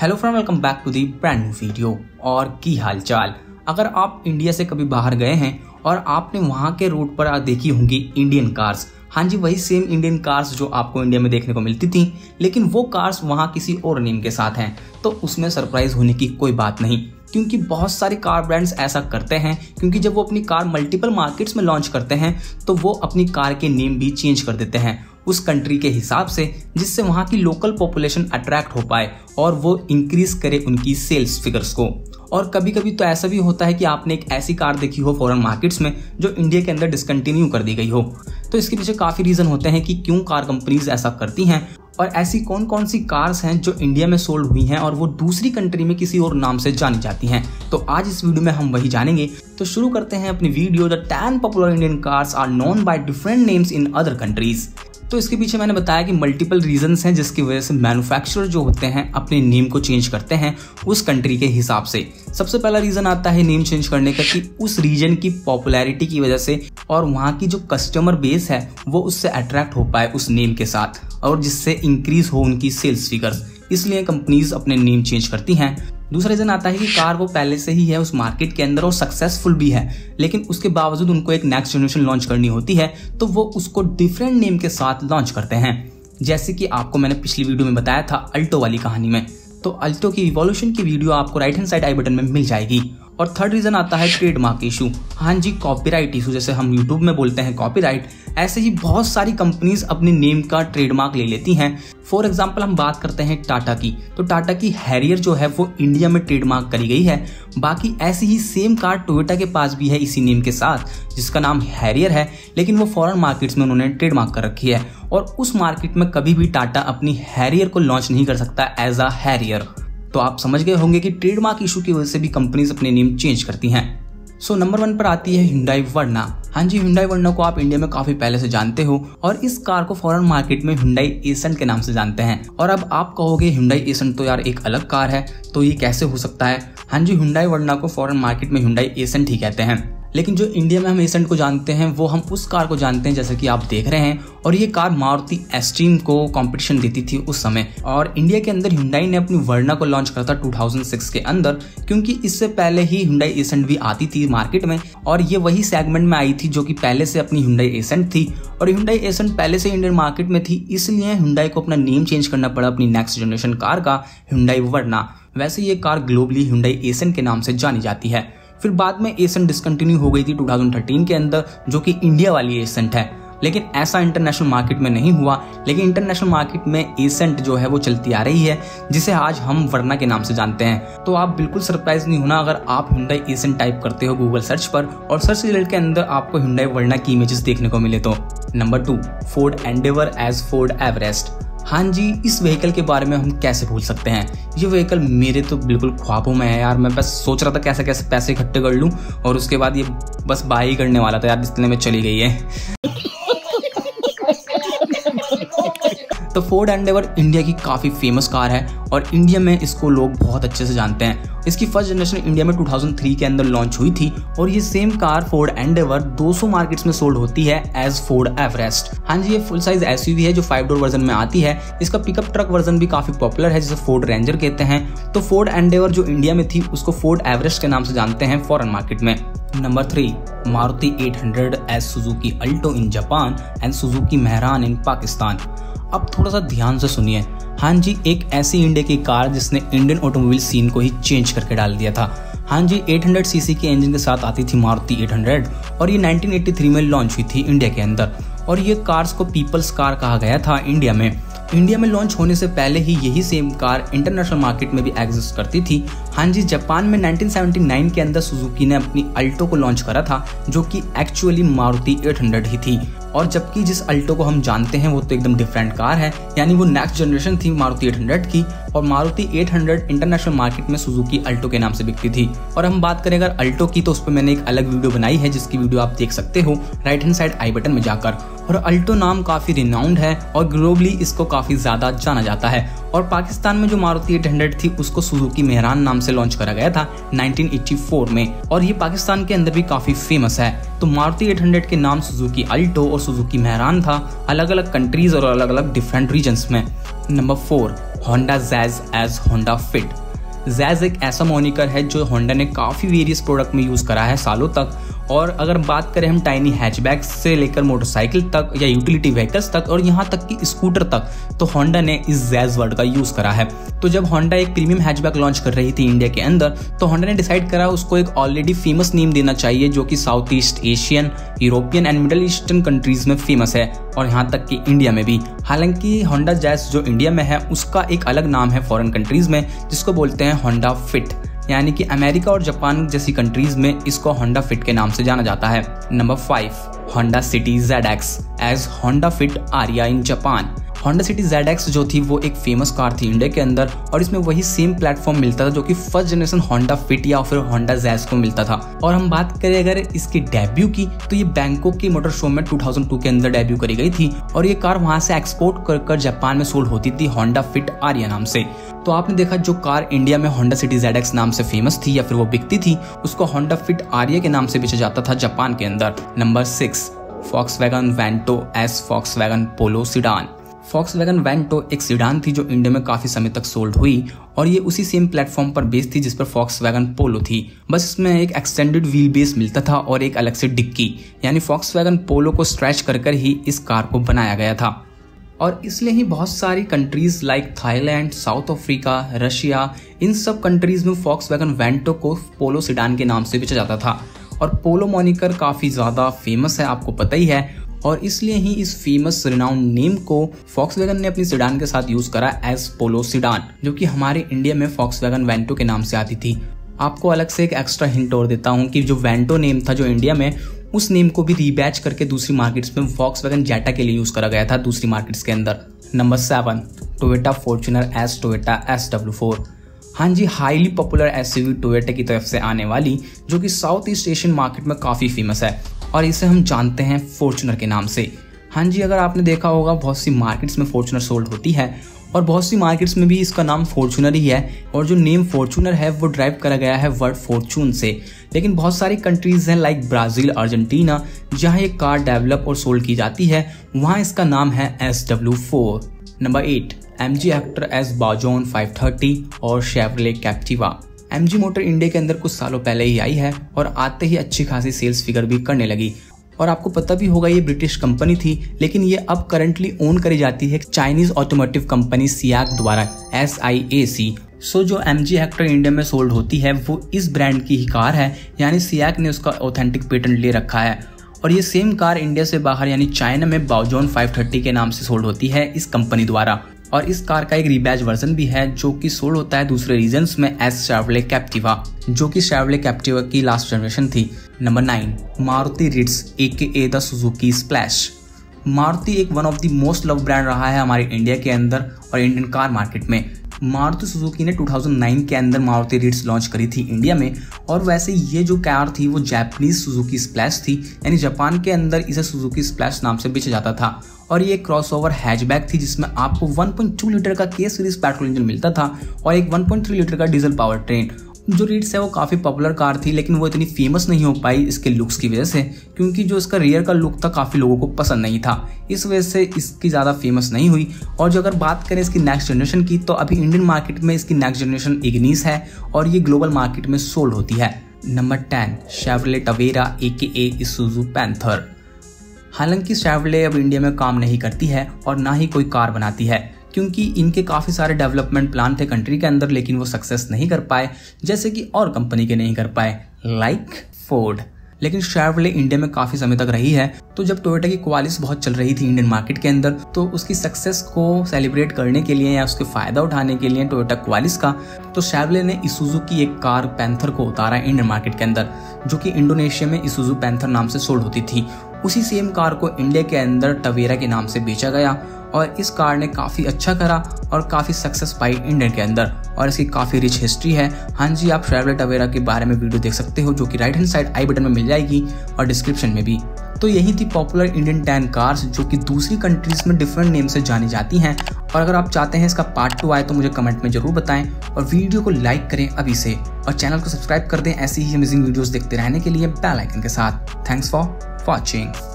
Hello friend, welcome back to the brand new video. और की हाल चाल। अगर आप इंडिया से कभी बाहर गए हैं और आपने वहां के रोड पर देखी होंगी इंडियन कार्स, हाँ जी वही सेम इंडियन कार्स जो आपको इंडिया में देखने को मिलती थी, लेकिन वो कार्स वहां किसी और नेम के साथ हैं, तो उसमें सरप्राइज होने की कोई बात नहीं, क्योंकि बहुत सारे कार ब्रांड्स ऐसा करते हैं। क्योंकि जब वो अपनी कार मल्टीपल मार्केट्स में लॉन्च करते हैं तो वो अपनी कार के नेम भी चेंज कर देते हैं उस कंट्री के हिसाब से, जिससे वहाँ की लोकल पॉपुलेशन अट्रैक्ट हो पाए और वो इंक्रीज करे उनकी सेल्स फिगर्स को। और कभी कभी तो ऐसा भी होता है कि आपने एक ऐसी कार देखी हो फॉरेन मार्केट्स में जो इंडिया के अंदर डिसकंटिन्यू कर दी गई हो। तो इसके पीछे काफ़ी रीज़न होते हैं कि क्यों कार कंपनीज ऐसा करती हैं और ऐसी कौन कौन सी कार्स हैं जो इंडिया में सोल्ड हुई हैं और वो दूसरी कंट्री में किसी और नाम से जानी जाती हैं। तो आज इस वीडियो में हम वही जानेंगे। तो शुरू करते हैं अपनी video. The 10 popular Indian cars are known by different names in other countries. तो इसके पीछे मैंने बताया कि मल्टीपल रीजंस हैं जिसकी वजह से मैन्युफैक्चरर जो होते हैं अपने नेम को चेंज करते हैं उस कंट्री के हिसाब से। सबसे पहला रीज़न आता है नेम चेंज करने का कि उस रीजन की पॉपुलैरिटी की वजह से और वहाँ की जो कस्टमर बेस है वो उससे अट्रैक्ट हो पाए उस नेम के साथ, और जिससे इंक्रीज हो उनकी सेल्स फिगर्स, इसलिए कंपनीज अपने नेम चेंज करती हैं। दूसरा रीज़न आता है कि कार वो पहले से ही है उस मार्केट के अंदर और सक्सेसफुल भी है, लेकिन उसके बावजूद उनको एक नेक्स्ट जनरेशन लॉन्च करनी होती है तो वो उसको डिफरेंट नेम के साथ लॉन्च करते हैं, जैसे कि आपको मैंने पिछली वीडियो में बताया था अल्टो वाली कहानी में। तो अल्टो की इवोल्यूशन की वीडियो आपको right hand side I button में मिल जाएगी। और थर्ड रीज़न आता है ट्रेडमार्क इशू। हाँ जी, कॉपीराइट इशू, जैसे हम यूट्यूब में बोलते हैं कॉपीराइट, ऐसे ही बहुत सारी कंपनीज अपने नेम का ट्रेडमार्क ले लेती हैं। फॉर एग्जांपल हम बात करते हैं टाटा की, तो टाटा की हैरियर जो है वो इंडिया में ट्रेडमार्क करी गई है। बाकी ऐसी ही सेम कार टोयोटा के पास भी है इसी नेम के साथ, जिसका नाम हैरियर है, लेकिन वो फॉरेन मार्केट्स में उन्होंने ट्रेडमार्क कर रखी है और उस मार्केट में कभी भी टाटा अपनी हैरियर को लॉन्च नहीं कर सकता एज अ हैरियर। तो आप समझ गए होंगे कि ट्रेडमार्क इशू की वजह से भी कंपनीज अपने नेम चेंज करती हैं। सो नंबर 1 पर आती है Hyundai Verna। हाँ जी, Hyundai Verna को आप इंडिया में काफ़ी पहले से जानते हो और इस कार को फॉरेन मार्केट में Hyundai Accent के नाम से जानते हैं। और अब आप कहोगे Hyundai Accent तो यार एक अलग कार है, तो ये कैसे हो सकता है। हाँ जी, Hyundai Verna को फॉरेन मार्केट में Hyundai Accent ही कहते हैं, लेकिन जो इंडिया में हम Accent को जानते हैं वो हम उस कार को जानते हैं जैसे कि आप देख रहे हैं। और ये कार मारुति एस्ट्रीम को कंपटीशन देती थी उस समय, और इंडिया के अंदर Hyundai ने अपनी Verna को लॉन्च करा था 2006 के अंदर, क्योंकि इससे पहले ही Hyundai Accent भी आती थी मार्केट में और ये वही सेगमेंट में आई थी जो कि पहले से अपनी Hyundai Accent थी। और Hyundai Accent पहले से इंडियन मार्केट में थी, इसलिए Hyundai को अपना नेम चेंज करना पड़ा अपनी नेक्स्ट जनरेशन कार का Hyundai Verna। वैसे ये कार ग्लोबली Hyundai Accent के नाम से जानी जाती है। फिर बाद में Accent डिसकंटिन्यू हो गई थी 2013 के अंदर, जो कि इंडिया वाली Accent है, लेकिन ऐसा इंटरनेशनल मार्केट में नहीं हुआ। लेकिन इंटरनेशनल मार्केट में Accent जो है वो चलती आ रही है, जिसे आज हम Verna के नाम से जानते हैं। तो आप बिल्कुल सरप्राइज नहीं होना अगर आप Hyundai Accent टाइप करते हो गूगल सर्च पर और सर्च रिजल्ट के अंदर आपको Hyundai Verna की इमेजेस देखने को मिले। तो number 2 Ford Endeavor as Ford Everest। हाँ जी, इस व्हीकल के बारे में हम कैसे भूल सकते हैं। ये व्हीकल मेरे तो बिल्कुल ख्वाबों में है यार। मैं बस सोच रहा था कैसे कैसे पैसे इकट्ठे कर लूँ और उसके बाद ये बस बाई करने वाला था यार, जितने में चली गई है। तो फोर्ड एंडेवर इंडिया की काफ़ी फेमस कार है और इंडिया में इसको लोग बहुत अच्छे से जानते हैं। इसकी फर्स्ट जनरेशन इंडिया में 2003 के अंदर लॉन्च हुई थी और ये same car Ford Endeavour 200 markets में सोल्ड होती है एज फोर्ड एवरेस्ट। हाँ जी, ये फुल साइज एसयूवी है जो 5 डोर वर्जन में आती है। इसका पिकअप ट्रक वर्जन भी काफ़ी पॉपुलर है, जिसे फोर्ड रेंजर कहते हैं। तो फोर्ड एंडेवर जो इंडिया में थी उसको फोर्ड एवरेस्ट के नाम से जानते हैं फॉरेन मार्केट में। Number 3 Maruti 800 as Suzuki Alto in Japan and Suzuki Mehran in Pakistan. अब थोड़ा सा ध्यान से सुनिए। हाँ जी, एक ऐसी इंडिया की कार जिसने इंडियन ऑटोमोबाइल सीन को ही चेंज करके डाल दिया था। हाँ जी, 800 सीसी के इंजन के साथ आती थी मारुति 800 और ये 1983 में लॉन्च हुई थी इंडिया के अंदर। और ये कार्स को पीपल्स कार कहा गया था इंडिया में। इंडिया में लॉन्च होने से पहले ही यही सेम कार इंटरनेशनल मार्केट में भी एग्जिस्ट करती थी। हाँ जी, जापान में 1979 के अंदर सुजुकी ने अपनी अल्टो को लॉन्च करा था, जो कि एक्चुअली मारुति 800 ही थी। और जबकि जिस अल्टो को हम जानते हैं वो तो एकदम डिफरेंट कार है, यानी वो नेक्स्ट जनरेशन थी मारुति 800 की। और मारुति 800 इंटरनेशनल मार्केट में सुजुकी अल्टो के नाम से बिकती थी। और हम बात करें अगर अल्टो की, तो उस पर मैंने एक अलग वीडियो बनाई है जिसकी वीडियो आप देख सकते हो right hand side I button में जाकर। और अल्टो नाम काफ़ी रिनाउंड है और ग्लोबली इसको काफ़ी ज़्यादा जाना जाता है। और पाकिस्तान में जो मारुति 800 थी उसको सुजुकी मेहरान नाम से लॉन्च करा गया था 1984 में, और ये पाकिस्तान के अंदर भी काफ़ी फेमस है। तो मारुति 800 के नाम सुजुकी अल्टो और सुजुकी मेहरान था, अलग अलग कंट्रीज और अलग अलग डिफरेंट रीजन्स में। Number 4, Honda Jazz as Honda Fit. Jazz एक ऐसा मोनिकर है जो होंडा ने काफ़ी वेरियस प्रोडक्ट में यूज़ करा है सालों तक, और अगर बात करें हम टाइनी हैचबैक से लेकर मोटरसाइकिल तक या यूटिलिटी व्हीकल्स तक और यहाँ तक कि स्कूटर तक, तो होंडा ने इस जैज वर्ड का यूज़ करा है। तो जब होंडा एक प्रीमियम हैचबैक लॉन्च कर रही थी इंडिया के अंदर, तो होंडा ने डिसाइड करा उसको एक ऑलरेडी फेमस नेम देना चाहिए जो कि South East Asian, European and Middle Eastern countries में फेमस है और यहाँ तक कि इंडिया में भी। हालांकि होंडा जैज जो इंडिया में है उसका एक अलग नाम है फॉरेन कंट्रीज़ में, जिसको बोलते हैं होंडा फिट, यानी कि अमेरिका और जापान जैसी कंट्रीज़ में इसको होंडा फिट के नाम से जाना जाता है। Number 5, Honda City ZX as Honda Fit Aria in Japan. Honda City ZX जो थी वो एक फेमस कार थी इंडिया के अंदर, और इसमें वही सेम प्लेटफॉर्म मिलता था जो कि फर्स्ट जनरेशन होंडा फिट या फिर होंडा जैज को मिलता था। और हम बात करें अगर इसकी डेब्यू की, तो ये बैंकॉक के मोटर शो में 2002 के अंदर डेब्यू करी गई थी, और ये कार वहाँ से एक्सपोर्ट कर जापान में सोल्ड होती थी होंडा फिट आरिया नाम से। तो आपने देखा जो कार इंडिया में होंडा सिटी ZX नाम से फेमस थी या फिर वो बिकती थी, उसको होंडा फिट आरिया के नाम से बेचा जाता था जापान के अंदर। Number 6, Volkswagen Vento as Volkswagen Polo sedan. Volkswagen Vento एक सीडान थी जो इंडिया में काफ़ी समय तक सोल्ड हुई, और ये उसी सेम प्लेटफॉर्म पर बेस्ड थी जिस पर फॉक्सवैगन पोलो थी, बस इसमें एक एक्सटेंडेड व्हील बेस मिलता था और एक अलग से डिक्की, यानी फॉक्सवैगन पोलो को स्ट्रेच कर ही इस कार को बनाया गया था। और इसलिए ही बहुत सारी countries like Thailand, South Africa, Russia, इन सब कंट्रीज़ में फॉक्सवैगन वेंटो को पोलो सीडान के नाम से बेचा जाता था। और पोलो मोनिकर काफ़ी ज़्यादा फेमस है, आपको पता ही है, और इसलिए ही इस फेमस रिनाउंड नेम को फॉक्सवैगन ने अपनी सीडान के साथ यूज़ करा एज पोलो सीडान, जो कि हमारे इंडिया में फॉक्सवैगन वेंटो के नाम से आती थी। आपको अलग से एक एक्स्ट्रा हिंट और देता हूँ कि जो वेंटो नेम था जो इंडिया में, उस नेम को भी रीबैच करके दूसरी मार्केट्स में फॉक्सवैगन जेटा के लिए यूज़ करा गया था दूसरी मार्केट्स के अंदर। Number 7, Toyota Fortuner as Toyota SW4। हाँ जी, हाईली पॉपुलर SUV टोयोटा की तरफ से आने वाली, जो कि साउथ ईस्ट एशियन मार्केट में काफ़ी फेमस है, और इसे हम जानते हैं फॉर्च्यूनर के नाम से। हाँ जी, अगर आपने देखा होगा बहुत सी मार्केट्स में फॉर्च्यूनर सोल्ड होती है, और बहुत सी मार्केट्स में भी इसका नाम फॉर्च्यूनर ही है, और जो नेम फॉर्च्यूनर है वो ड्राइव करा गया है वर्ड फॉर्चून से। लेकिन बहुत सारी कंट्रीज़ हैं लाइक ब्राज़ील, अर्जेंटीना, जहाँ ये कार डेवलप और सोल्ड की जाती है, वहाँ इसका नाम है SW4। Number 8, MG Hector as Baojun 530 और Chevrolet Captiva. MG Motor India के अंदर कुछ सालों पहले ही आई है और आते ही अच्छी खासी सेल्स फिगर भी करने लगी, और आपको पता भी होगा ये ब्रिटिश कंपनी थी, लेकिन ये अब करंटली ओन करी जाती है चाइनीज ऑटोमोटिव कंपनी सियाक द्वारा SIAC। सो जो MG हेक्टर इंडिया में सोल्ड होती है वो इस ब्रांड की ही कार है, यानी सियाक ने उसका ऑथेंटिक पेटेंट ले रखा है, और ये सेम कार इंडिया से बाहर यानी चाइना में बाओजोन 530 के नाम से सोल्ड होती है इस कंपनी द्वारा, और इस कार का एक रीबैच वर्जन भी है जो कि सोल्ड होता है दूसरे रीजन्स में एस शेवरले कैप्टिवा, जो कि शेवरले कैप्टिवा की लास्ट जनरेशन थी। Number 9, Maruti Ritz AKA the Suzuki Splash. Maruti एक one of the most love brand रहा है हमारे इंडिया के अंदर और इंडियन कार मार्केट में। मारुति सुजुकी ने 2009 के अंदर मारुति रिट्स लॉन्च करी थी इंडिया में, और वैसे ये जो कार थी वो जापानीज सुजुकी स्प्लैश थी, यानी जापान के अंदर इसे सुजुकी स्प्लैश नाम से बेचा जाता था, और ये क्रॉसओवर हैचबैक थी जिसमें आपको 1.2 लीटर का के सीरीज पेट्रोल इंजन मिलता था और एक 1.3 लीटर का डीजल पावर ट्रेन। जो रिट्स है वो काफ़ी पॉपुलर कार थी, लेकिन वो इतनी फेमस नहीं हो पाई इसके लुक्स की वजह से, क्योंकि जो इसका रियर का लुक था काफ़ी लोगों को पसंद नहीं था, इस वजह से इसकी ज़्यादा फेमस नहीं हुई। और जो अगर बात करें इसकी नेक्स्ट जनरेशन की, तो अभी इंडियन मार्केट में इसकी नेक्स्ट जनरेशन इग्निस है और ये ग्लोबल मार्केट में सोल्ड होती है। Number 10, Chevrolet Tavera AKA Isuzu Panther. हालांकि शेवरले अब इंडिया में काम नहीं करती है और ना ही कोई कार बनाती है, क्योंकि इनके काफ़ी सारे डेवलपमेंट प्लान थे कंट्री के अंदर, लेकिन वो सक्सेस नहीं कर पाए, जैसे कि और कंपनी के नहीं कर पाए लाइक फोर्ड। लेकिन शेवरले इंडिया में काफ़ी समय तक रही है, तो जब टोयोटा की क्वालिस बहुत चल रही थी इंडियन मार्केट के अंदर, तो उसकी सक्सेस को सेलिब्रेट करने के लिए या उसके फ़ायदा उठाने के लिए टोयोटा क्वालिस का, तो शेवरले ने इसूजू की एक कार पैंथर को उतारा इंडियन मार्केट के अंदर, जो कि इंडोनेशिया में इसूजू पैंथर नाम से सोल्ड होती थी। उसी सेम कार को इंडिया के अंदर टवेरा के नाम से बेचा गया, और इस कार ने काफ़ी अच्छा करा और काफ़ी सक्सेस पाई इंडिया के अंदर, और इसकी काफ़ी रिच हिस्ट्री है। हाँ जी, आप शेवरले टवेरा के बारे में वीडियो देख सकते हो, जो कि right hand side I button में मिल जाएगी और डिस्क्रिप्शन में भी। तो यही थी पॉपुलर इंडियन टैन कार्स जो कि दूसरी कंट्रीज में डिफरेंट नेम से जानी जाती हैं। और अगर आप चाहते हैं इसका पार्ट 2 आए तो मुझे कमेंट में जरूर बताएं और वीडियो को लाइक करें अभी से और चैनल को सब्सक्राइब कर दें ऐसी ही अमेजिंग वीडियोस देखते रहने के लिए बेल आइकन के साथ। Thanks for watching.